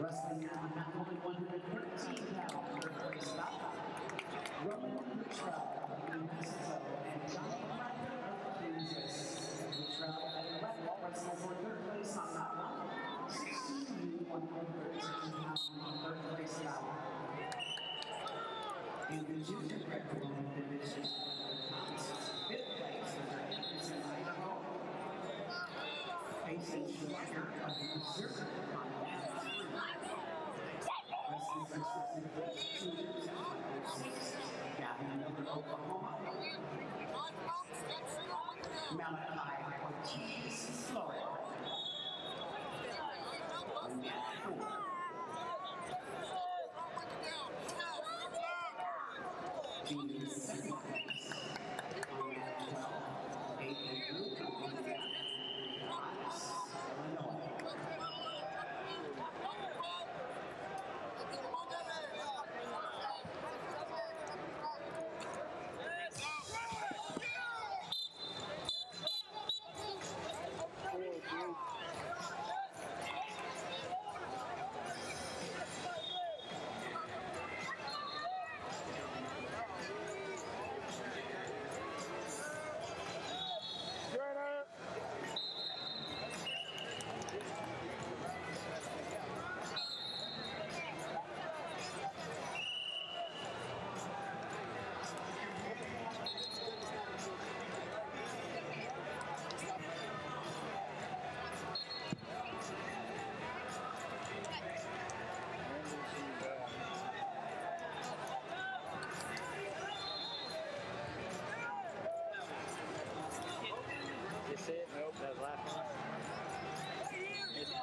Wrestling now at only 113 pounds for the stop. Roman Luttrell from Mexico and Johnny Parker of Kansas. Luttrell and Wetwell wrestle for third place on that one. 16 to 113 pounds on third place stop. In the junior red woman division, fifth place for Anderson, Idaho. Kaison Schreier of Missouri on that. Mountain High, Ortiz, Florida. In second place, on that 12, Aiden Luke on that 5, Illinois.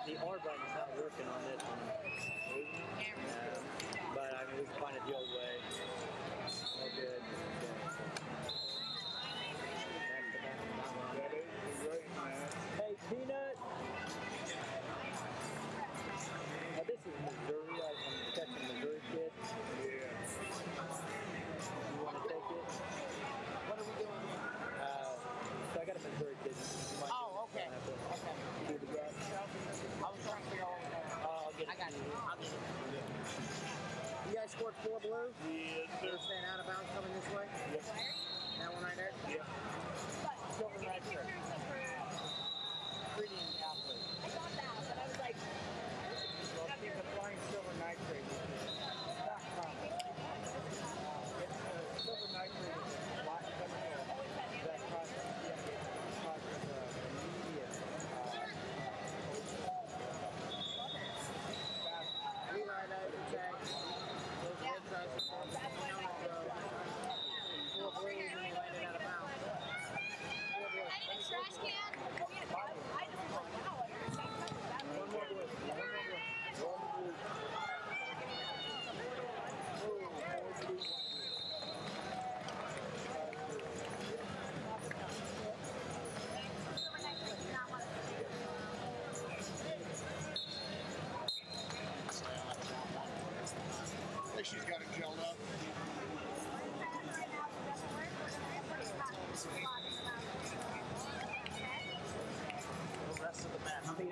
The R button is not working on this one, but I mean we can find it the old way. We're good. Hey Peanut! Now this is Missouri, I'm catching Missouri kids. Yeah. You want to take it? What are we doing? So I got a Missouri kid. Oh, okay. I was trying to figure out. Oh, I got you. I'll get it. You guys scored 4 blue? Yes, sir. You're staying out of bounds coming this way? Yes. That one right there? Yeah. Silver right there. Pretty and athlete. I got that, but I was like, it's a flying silver nitrate. It's silver nitrate. That's trash can. Oh, yeah, I just was like, wow, I think she's got it gelled up. The rest of the match. I think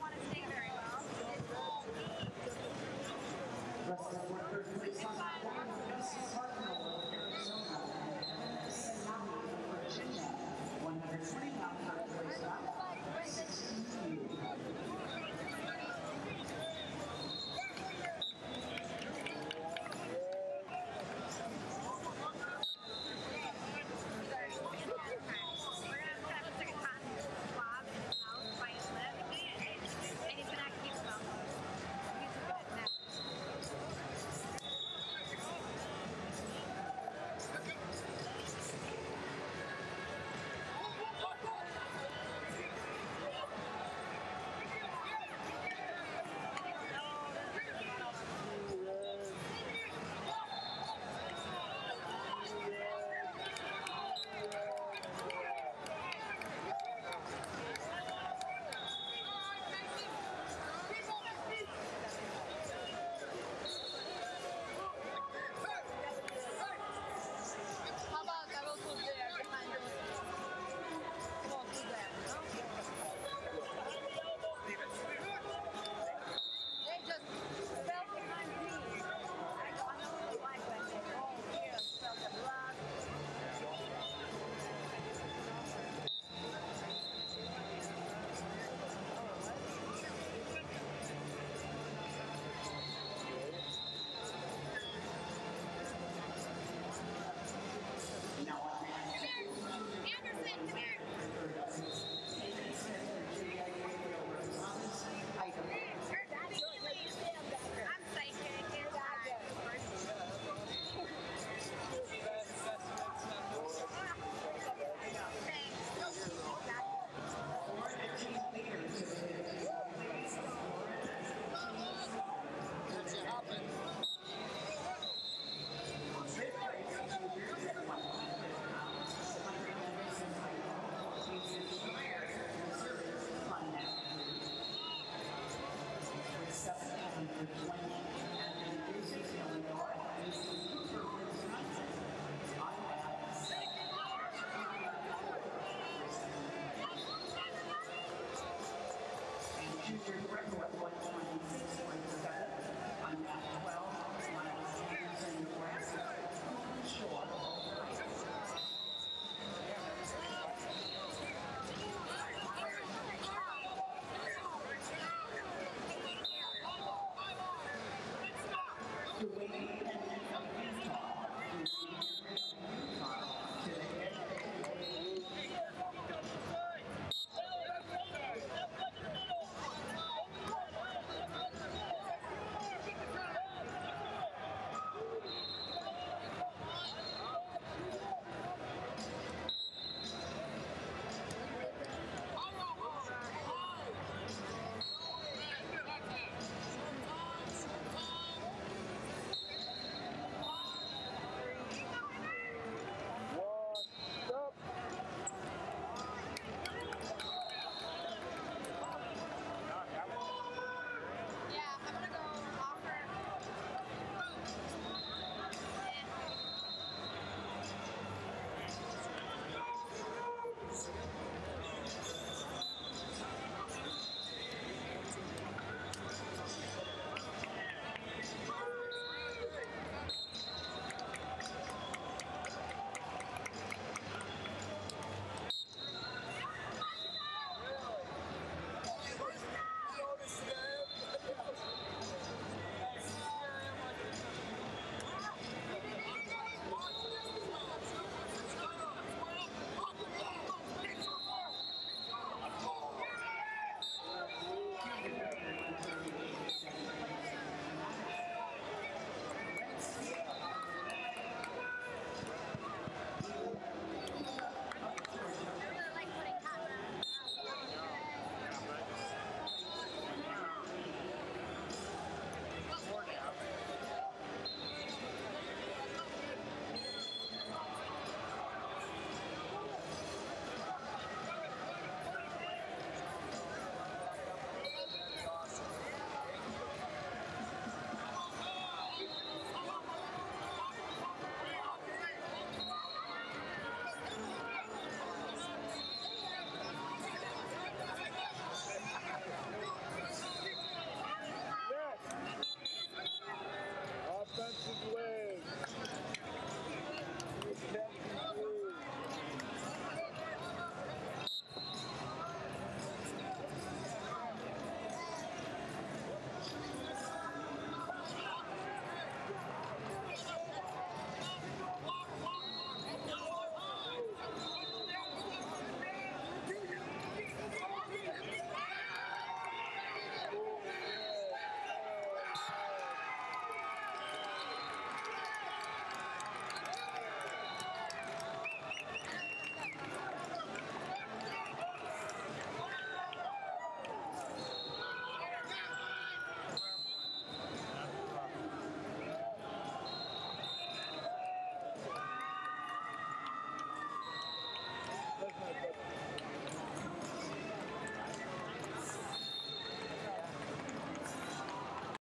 want to sing very well. Rest of the third place on that one. 120 pounds third place.